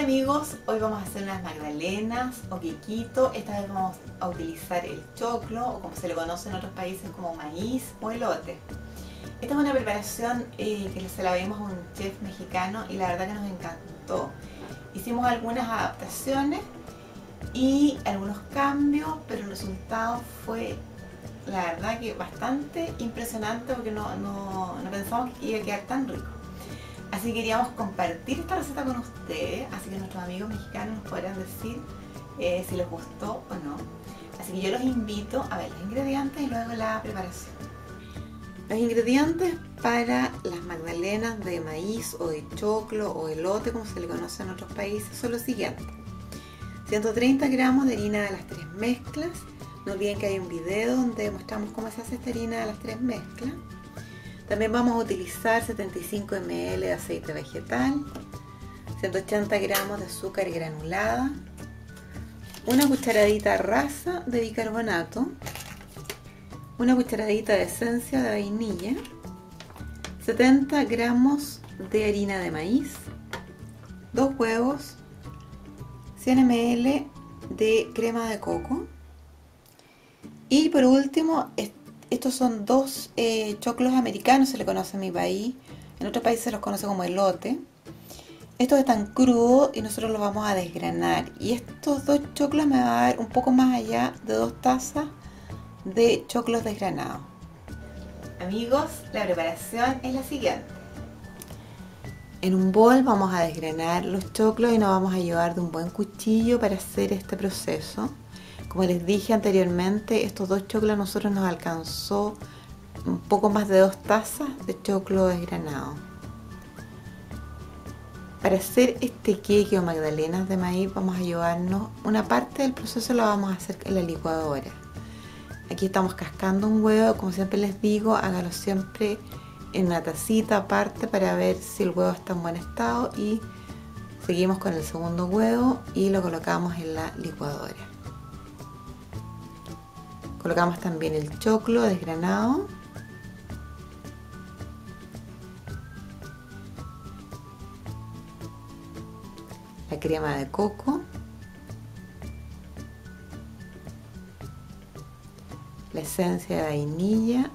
Hola amigos, hoy vamos a hacer unas magdalenas o quequito. Esta vez vamos a utilizar el choclo, o como se le conoce en otros países como maíz o elote. Esta es una preparación que se la vimos a un chef mexicano y la verdad que nos encantó. Hicimos algunas adaptaciones y algunos cambios, pero el resultado fue la verdad que bastante impresionante porque no pensamos que iba a quedar tan rico. Así que queríamos compartir esta receta con ustedes, así que nuestros amigos mexicanos nos podrán decir si les gustó o no. Así que yo los invito a ver los ingredientes y luego la preparación. Los ingredientes para las magdalenas de maíz o de choclo o elote, como se le conoce en otros países, son los siguientes. 130 gramos de harina de las tres mezclas. No olviden que hay un video donde mostramos cómo se hace esta harina de las tres mezclas. También vamos a utilizar 75 ml de aceite vegetal, 180 gramos de azúcar granulada, una cucharadita rasa de bicarbonato, una cucharadita de esencia de vainilla, 70 gramos de harina de maíz, 2 huevos, 100 ml de crema de coco y por último estos son dos choclos americanos, se le conoce en mi país, en otros países se los conoce como elote. Estos están crudos y nosotros los vamos a desgranar. Y estos dos choclos me va a dar un poco más allá de 2 tazas de choclos desgranados. Amigos, la preparación es la siguiente. En un bol vamos a desgranar los choclos y nos vamos a ayudar de un buen cuchillo para hacer este proceso. Como les dije anteriormente, estos dos choclos a nosotros nos alcanzó un poco más de 2 tazas de choclo desgranado. Para hacer este queque o magdalenas de maíz vamos a llevarnos una parte del proceso, la vamos a hacer en la licuadora. Aquí estamos cascando un huevo, como siempre les digo, hágalo siempre en una tacita aparte para ver si el huevo está en buen estado, y seguimos con el segundo huevo y lo colocamos en la licuadora. Colocamos también el choclo desgranado. La crema de coco. La esencia de vainilla.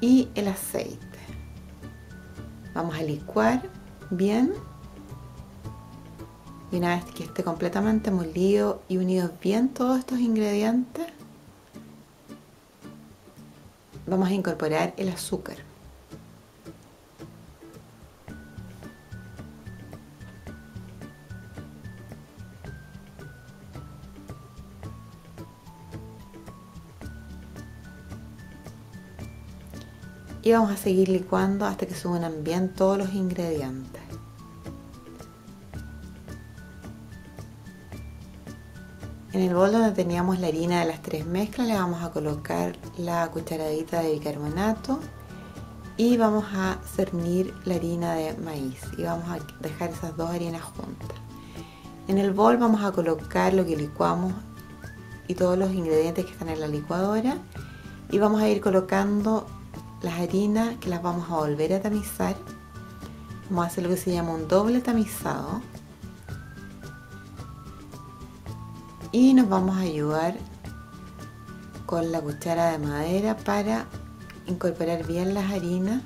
Y el aceite. Vamos a licuar bien. Y una vez que esté completamente molido y unido bien todos estos ingredientes, vamos a incorporar el azúcar. Y vamos a seguir licuando hasta que se unan bien todos los ingredientes. En el bol donde teníamos la harina de las tres mezclas le vamos a colocar la cucharadita de bicarbonato y vamos a cernir la harina de maíz y vamos a dejar esas dos harinas juntas. En el bol vamos a colocar lo que licuamos y todos los ingredientes que están en la licuadora y vamos a ir colocando las harinas que las vamos a volver a tamizar. Vamos a hacer lo que se llama un doble tamizado. Y nos vamos a ayudar con la cuchara de madera para incorporar bien las harinas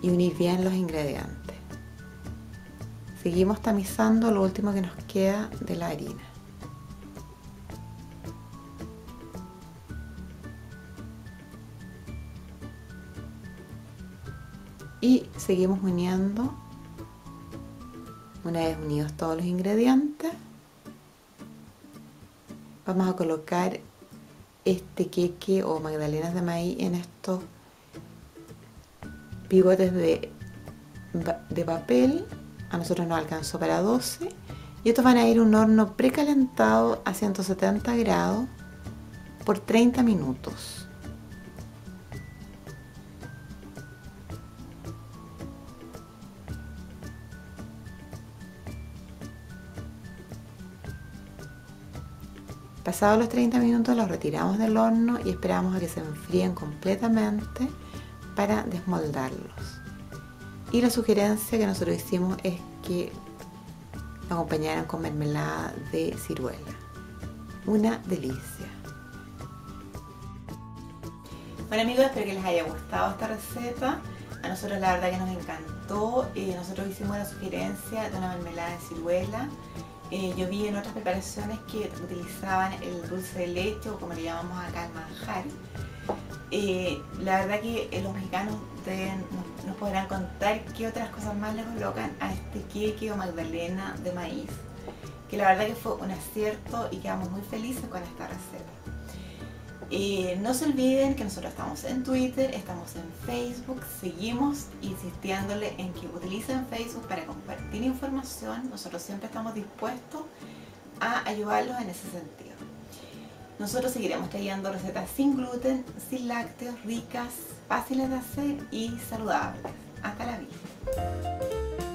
y unir bien los ingredientes. Seguimos tamizando lo último que nos queda de la harina. Y seguimos uniendo, una vez unidos todos los ingredientes. Vamos a colocar este queque o magdalenas de maíz en estos pivotes de papel. A nosotros nos alcanzó para 12. Y estos van a ir a un horno precalentado a 170 grados por 30 minutos. Pasados los 30 minutos los retiramos del horno y esperamos a que se enfríen completamente para desmoldarlos. Y la sugerencia que nosotros hicimos es que lo acompañaran con mermelada de ciruela. Una delicia. Bueno amigos, espero que les haya gustado esta receta. A nosotros la verdad que nos encantó. Nosotros hicimos la sugerencia de una mermelada de ciruela. Yo vi en otras preparaciones que utilizaban el dulce de leche, o como le llamamos acá el manjar. La verdad que los mexicanos nos podrán contar qué otras cosas más les colocan a este queque o magdalena de maíz, que la verdad que fue un acierto y quedamos muy felices con esta receta. No se olviden que nosotros estamos en Twitter, estamos en Facebook, seguimos insistiéndole en que utilicen Facebook para compartir información. Nosotros siempre estamos dispuestos a ayudarlos en ese sentido. Nosotros seguiremos trayendo recetas sin gluten, sin lácteos, ricas, fáciles de hacer y saludables. Hasta la vista.